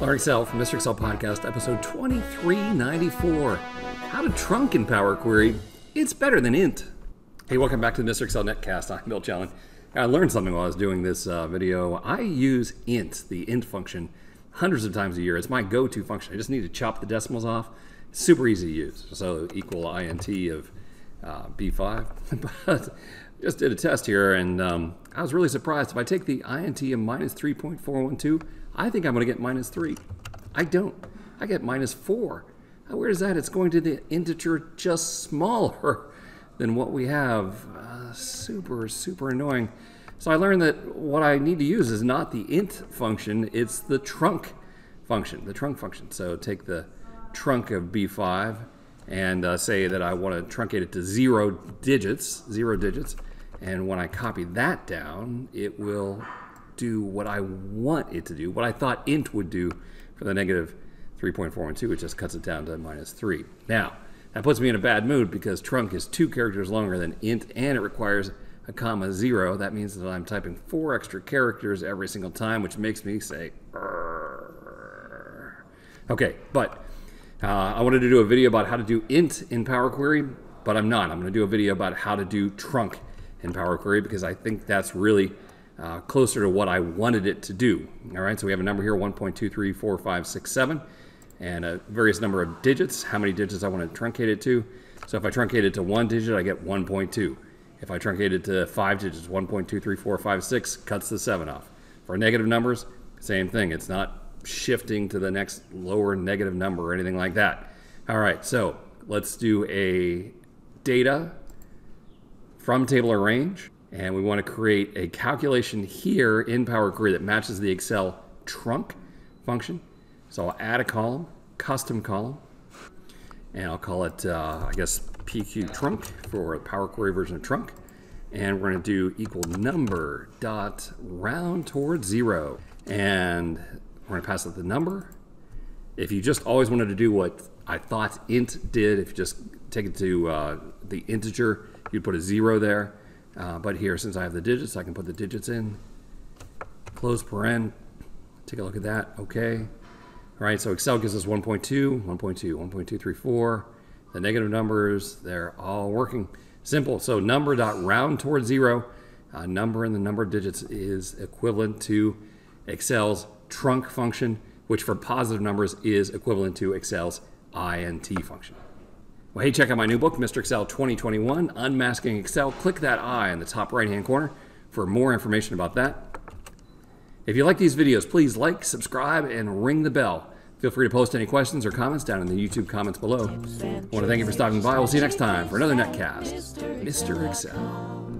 Learn Excel from Mr. Excel Podcast, episode 2394. How to trunk in Power Query. It's better than INT. Hey, welcome back to the Mr. Excel Netcast. I'm Bill Jelen. I learned something while I was doing this video. I use INT, the INT function, hundreds of times a year. It's my go-to function. I just need to chop the decimals off. It's super easy to use. So equal INT of B5. But just did a test here, and I was really surprised. If I take the INT of minus 3.412, I think I'm going to get minus 3. I don't. I get minus 4. Now, where is that? It's going to the integer just smaller than what we have. Super, super annoying. So I learned that what I need to use is not the INT function, it's the TRUNC function, So take the TRUNC of B5 and say that I want to truncate it to zero digits. And when I copy that down, it will do what I want it to do, what I thought INT would do for the negative 3.412, it just cuts it down to minus 3. Now, that puts me in a bad mood because TRUNC is 2 characters longer than INT and it requires a comma 0. That means that I'm typing 4 extra characters every single time, which makes me say, Rrr. Okay, but I wanted to do a video about how to do INT in Power Query, but I'm not. I'm going to do a video about how to do TRUNC in Power Query because I think that's really closer to what I wanted it to do. All right, so we have a number here, 1.234567, and a various number of digits, how many digits I want to truncate it to. So if I truncate it to 1 digit, I get 1.2. If I truncate it to 5 digits, 1.23456 cuts the 7 off. For negative numbers, same thing. It's not shifting to the next lower negative number or anything like that. All right, so let's do a data from table or range. And we want to create a calculation here in Power Query that matches the Excel TRUNC function. So I'll add a column, custom column, and I'll call it, I guess, PQ TRUNC for the Power Query version of TRUNC. And we're going to do equal number dot round towards 0. And we're going to pass it the number. If you just always wanted to do what I thought INT did, if you just take it to the integer, you'd put a 0 there. But here, since I have the digits, I can put the digits in. Close paren. Take a look at that. Okay. All right, so Excel gives us 1.2, 1.2, 1.234. The negative numbers, they're all working. Simple. So number.round towards 0. Number in the number of digits is equivalent to Excel's TRUNC function, which for positive numbers is equivalent to Excel's INT function. Well, hey, check out my new book, Mr. Excel 2021, Unmasking Excel. Click that I in the top right-hand corner for more information about that. If you like these videos, please like, subscribe, and ring the bell. Feel free to post any questions or comments down in the YouTube comments below. I want to thank you for stopping by. We'll see you next time for another Netcast, Mr. Excel.